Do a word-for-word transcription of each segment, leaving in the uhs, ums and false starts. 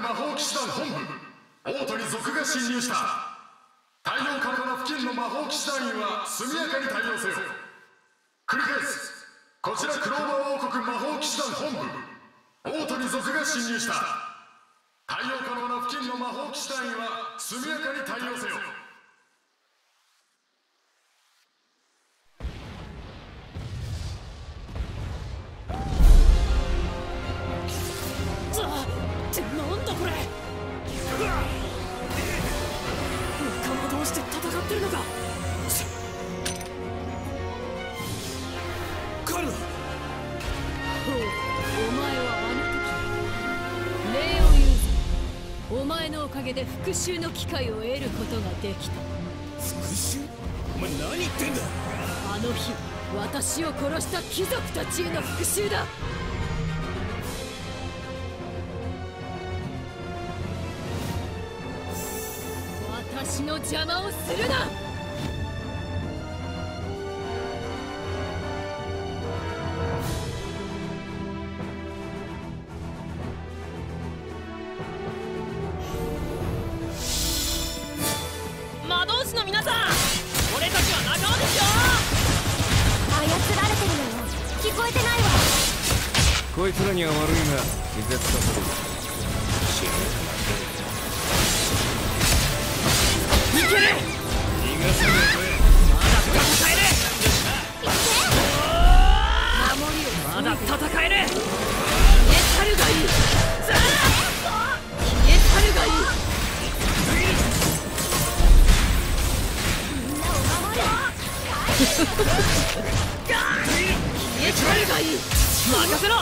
国魔法騎士団本部、大鳥族が侵入した。太陽カパナ付近の魔法騎士団員は速やかに対応せよ。繰り返す。こちらクローバー王国魔法騎士団本部、大鳥族が侵入した。太陽カパナ付近の魔法騎士団員は速やかに対応せよ。復讐の機会を得ることができた。復讐？お前何言ってんだ。あの日私を殺した貴族たちへの復讐だ。私の邪魔をするな。こいつらには悪いが気絶させる。死ぬいける。逃がすなよ。まだ戦える。まだ戦える。消え去るがいい。ザラ消え去るがいい。みんなを守れ。消え去るがいい。任せろ。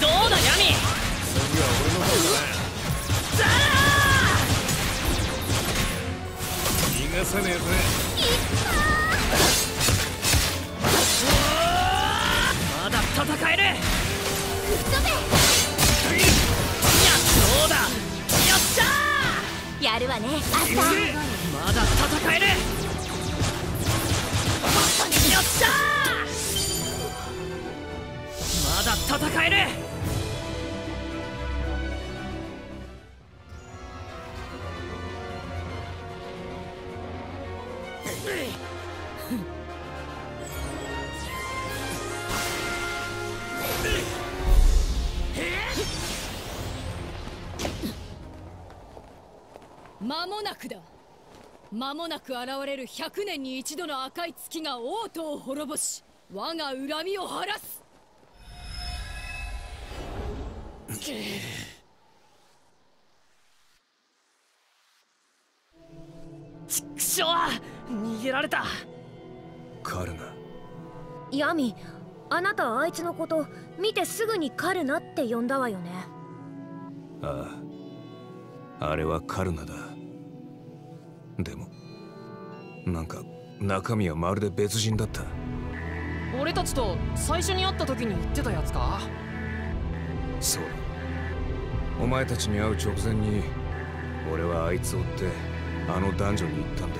どうだ闇。次は俺の方だ。ザラー。逃がさねえぜ。まだ戦える。いやそうだ。よっしゃー。やるわね。明日。まだ戦える。よっしゃー。まだ戦える。間もなくだ。間もなく現れるひゃくねんに一度の赤い月が王都を滅ぼし、我が恨みを晴らす。ちくしょう、逃げられた。カルナ。闇、あなたあいつのこと見てすぐにカルナって呼んだわよね。ああ、あれはカルナだ。でもなんか中身はまるで別人だった。俺たちと最初に会った時に言ってたやつか。そう、お前たちに会う直前に俺はあいつを追ってあのダンジョンに行ったんだ。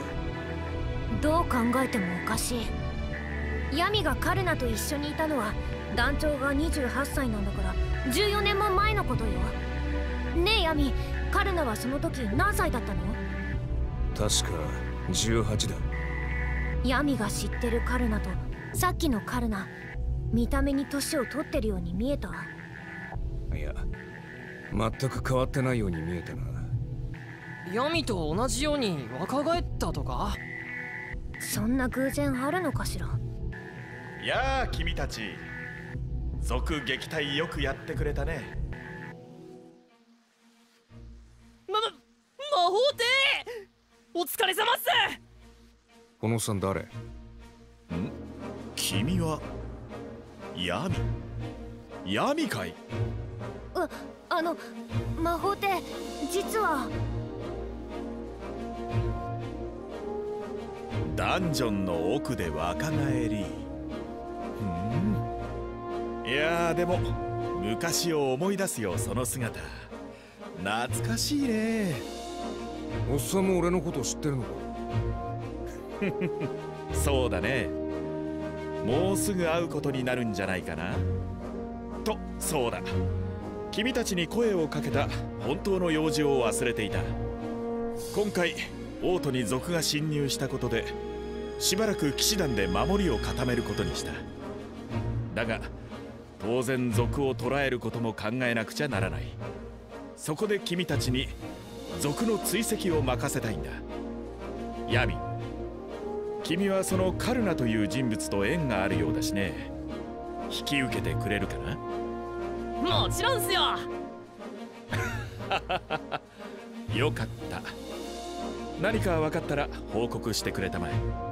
どう考えてもおかしい。闇がカルナと一緒にいたのは団長がにじゅうはっさいなんだからじゅうよねんも前のことよ。ねえ闇、カルナはその時何歳だったの？確かじゅうはちだ。闇が知ってるカルナとさっきのカルナ、見た目に年を取ってるように見えた。いや、全く変わってないように見えたな。闇と同じように若返ったとか？そんな偶然あるのかしら。やあ君たち、族撃退よくやってくれたね。ま、魔法帝お疲れ様っす。このさん誰？ん？君は闇。闇かい？あ、あの魔法帝、実はダンジョンの奥で若返り。うん、いやーでも昔を思い出すよ、その姿。懐かしいね。おっさんも俺のこと知ってるのか？そうだね。もうすぐ会うことになるんじゃないかな。とそうだ、君たちに声をかけた本当の用事を忘れていた。今回王都に賊が侵入したことでしばらく騎士団で守りを固めることにした。だが当然賊を捕らえることも考えなくちゃならない。そこで君たちに賊の追跡を任せたいんだ。ヤミ、君はそのカルナという人物と縁があるようだしね。引き受けてくれるかな？もちろんすよ。よかった。何か分かったら報告してくれたまえ。